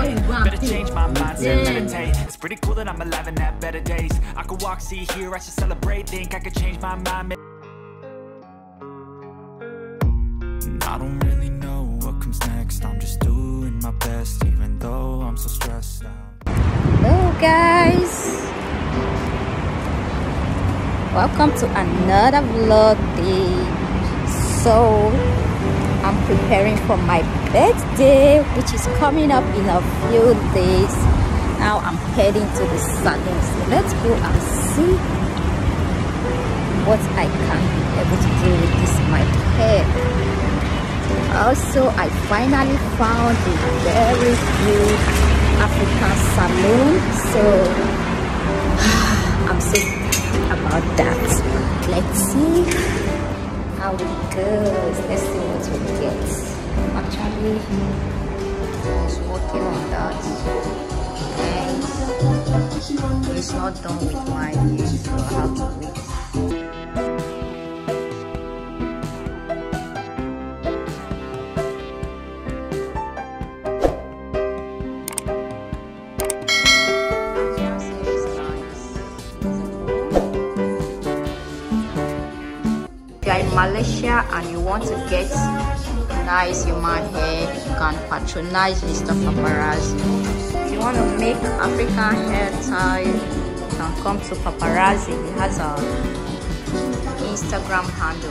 Better change my mindset, meditate. It's pretty cool that I'm alive and have better days. I could walk, see, hear, I should celebrate. Think I could change my mind. I don't really know what comes next. I'm just doing my best, even though I'm so stressed out. Hello guys, welcome to another vlog day. So I'm preparing for my birthday, which is coming up in a few days. Now I'm heading to the salon, so let's go and see what I can be able to do with this my hair. Also, I finally found a very good African salon, so I'm so happy about that. Let's see how it goes. Let's see what we get. Actually, I was working on that, and it's not done with my hair, so I have to in Malaysia and you want to get nice human hair, you can patronize Mr. Paparazze. If you want to make African hair tie, you can come to Paparazze. He has a Instagram handle.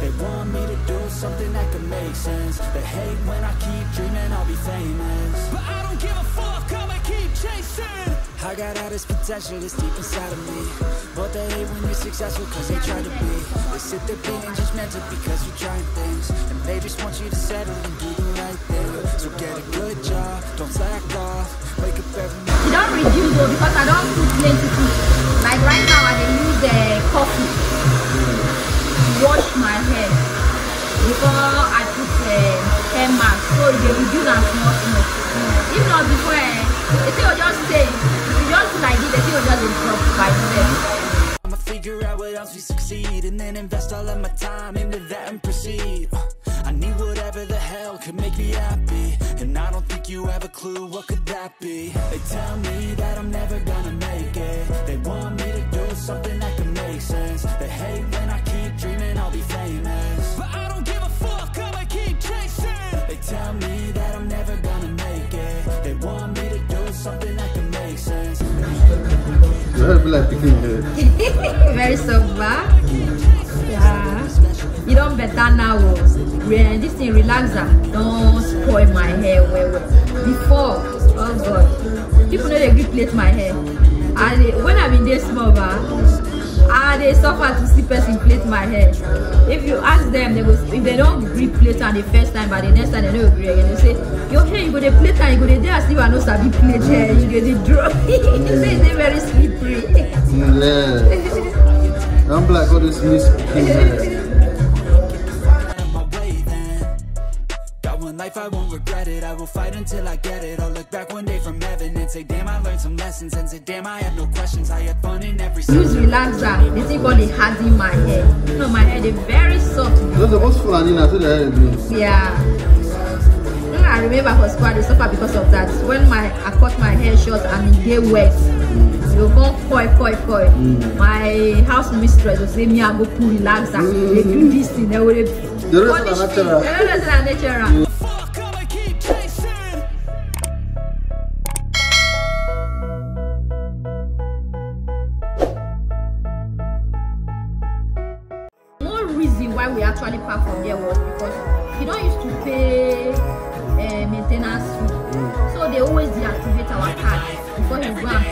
They want me to do something that could make sense. They hate when I keep dreaming I'll be famous, but I don't give a fuck, come and keep chasing. I got all this potential that's deep inside of me, but they hate when you're successful cause they try to be. They sit there being just mental because you're trying things, and they just want you to settle and do the right thing. So get a good job, don't slack off, wake up every night. You don't reduce though, because I don't put plenty food. Like right now I can use the coffee. Wash my hair before I put the hair mask, so they will do that small small. If not before, the thing will just stay. If you just like this, the thing will just drop by itself. I'ma figure out what else we succeed, and then invest all of my time into that and proceed. I need whatever the hell could make me happy, and I don't think you have a clue what could that be. They tell me that I'm never gonna make it. They want me to do something that can make sense. They hate when I keep dreaming I'll be famous, but I don't give a fuck, I'ma keep chasing. They tell me that I'm never gonna make it. They want me to do something that can make sense. Very sober. Yeah. You don't better now. When this thing relaxer, don't spoil my hair well well. Before, oh god, people know they replace my hair. And they, when I'm in this small bar, and they suffer to see person plait my hair. If you ask them, they will, if they don't replate on the first time, but the next time they don't agree again. They say, your hair you go to plate and you go to there still and no sabi plate hair, you go to draw. You say it's very slippery. I'm black, all this hair. Life, I won't regret it, I will fight until I get it. I'll look back one day from heaven and say damn, I learned some lessons, and say damn, I had no questions, I had fun in every single. Use relaxer, they think all they had in my hair. No, my hair is very soft. That's the most fun I said that. Yeah. When I remember for squad, they suffer because of that. When I cut my hair short and it get wet, you go koi koi koi. My house mistress will say me I go pull relaxer. They do this thing, they will punish me. The rest natural. Why we actually pack from there was because we don't used to pay maintenance fee. So So they always deactivate our card before you go and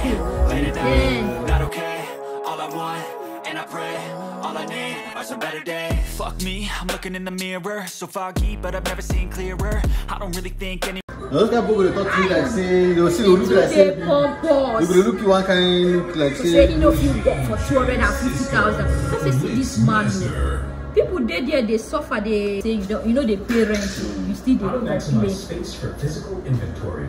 pay. Fuck me, I'm looking in the mirror, so foggy, but I've never seen clearer. I don't really think any. Those guys will talk to you like say, they'll see you look like say, they will look you one kind like say, you know, you got for 250,000. I see this madness. People there, they suffer. They say, you know, they pay rent. You still don't maximize space for physical inventory.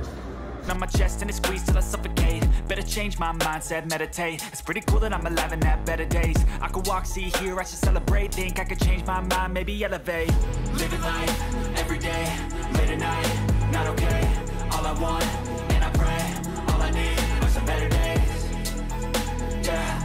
On my chest and it squeezed till I suffocate. Better change my mindset, meditate. It's pretty cool that I'm alive and have better days. I could walk, see, hear, I should celebrate. Think I could change my mind, maybe elevate. Living life every day, late at night, not okay. All I want and I pray. All I need are some better days. Yeah,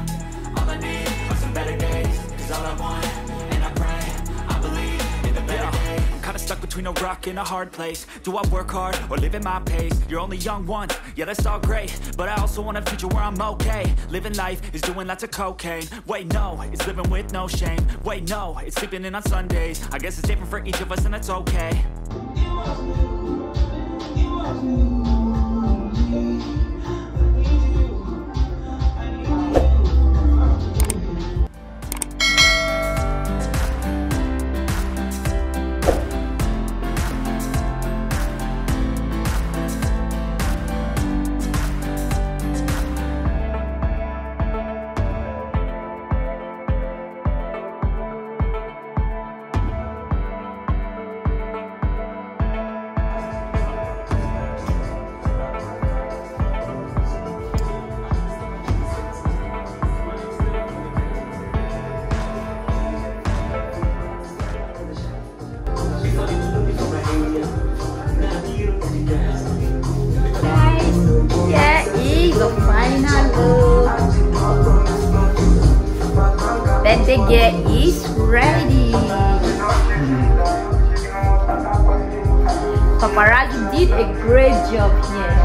all I need are some better days. 'Cause all I want and I pray, I believe in the better days. Kinda stuck between a rock and a hard place. Do I work hard or live at my pace? You're only young once, yeah that's all great, but I also want a future where I'm okay. Living life is doing lots of cocaine. Wait no, it's living with no shame. Wait no, it's sleeping in on Sundays. I guess it's different for each of us and that's okay. The girl is ready. Paparazze did a great job here.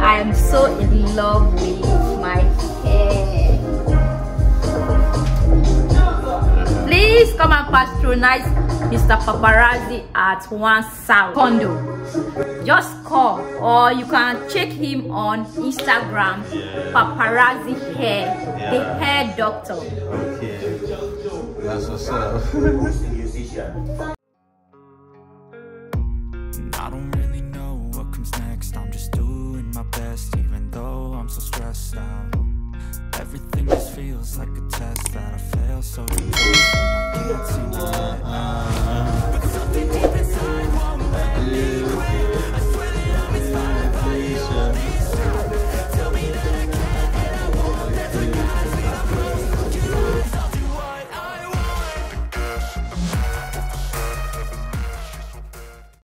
I am so in love with my hair. Please come and patronize Mr. Paparazze at One South Condo. Just call, or you can check him on Instagram. Paparazze Hair, the hair doctor. Okay. That's what's up. I don't really know what comes next. I'm just doing my best, even though I'm so stressed out. Everything just feels like a test that I fail so deep. I can't seem to let out. But something deep inside won't let me.